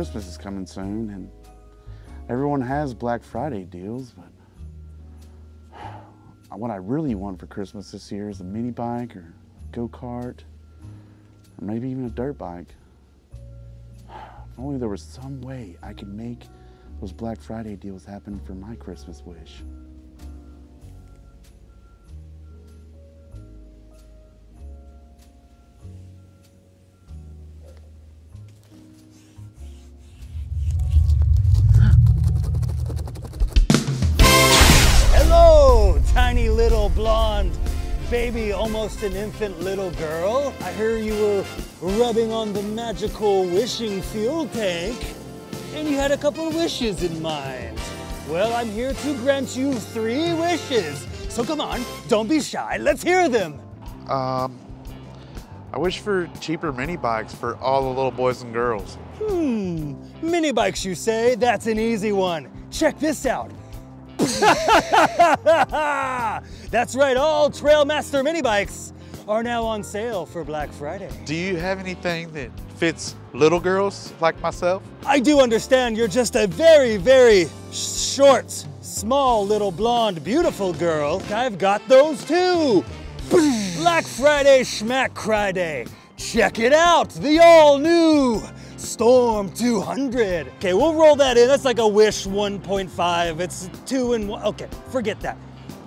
Christmas is coming soon, and everyone has Black Friday deals, but what I really want for Christmas this year is a mini bike or go-kart, or maybe even a dirt bike. If only there was some way I could make those Black Friday deals happen for my Christmas wish. Blonde baby, almost an infant little girl. I hear you were rubbing on the magical wishing fuel tank and you had a couple of wishes in mind. Well, I'm here to grant you 3 wishes. So come on, don't be shy. Let's hear them. I wish for cheaper mini bikes for all the little boys and girls. Mini bikes, you say? That's an easy one. Check this out. That's right, all Trailmaster mini bikes are now on sale for Black Friday. Do you have anything that fits little girls like myself? I do understand you're just a very, very short, small, little, blonde, beautiful girl. I've got those too. Black Friday, Schmack Friday. Check it out, the all new Storm 200. Okay, we'll roll that in. That's like a wish 1.5. It's 2 in 1. Okay, forget that.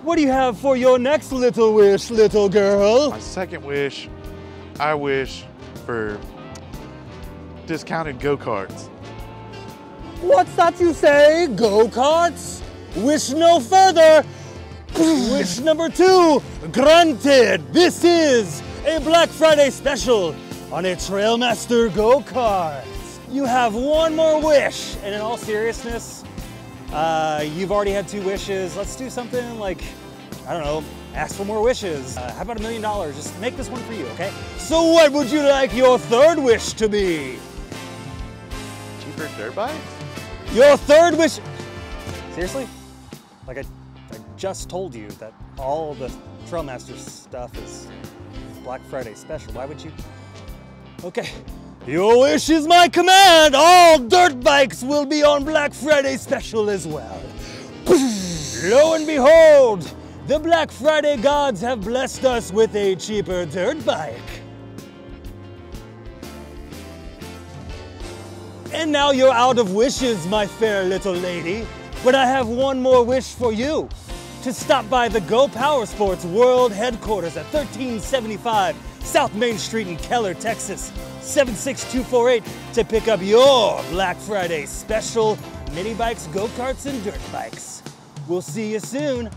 What do you have for your next little wish, little girl? My second wish, I wish for discounted go-karts. What's that you say? Go-karts? Wish no further. Wish number 2, granted. This is a Black Friday special on a Trailmaster go-kart. You have 1 more wish, and in all seriousness, you've already had 2 wishes. Let's do something like, I don't know, ask for more wishes. How about $1 million? Just make this one for you, okay? So what would you like your 3rd wish to be? Cheaper dirt bikes? Your 3rd wish? Seriously? Like I just told you that all the Trailmaster stuff is Black Friday special. Why would you? Okay, your wish is my command. All dirt bikes will be on Black Friday special as well. Lo and behold, the Black Friday gods have blessed us with a cheaper dirt bike. And now you're out of wishes, my fair little lady. But I have 1 more wish for you. To stop by the Go Power Sports World headquarters at 1375 South Main Street in Keller, Texas, 76248 to pick up your Black Friday special mini bikes, go-karts, and dirt bikes. We'll see you soon.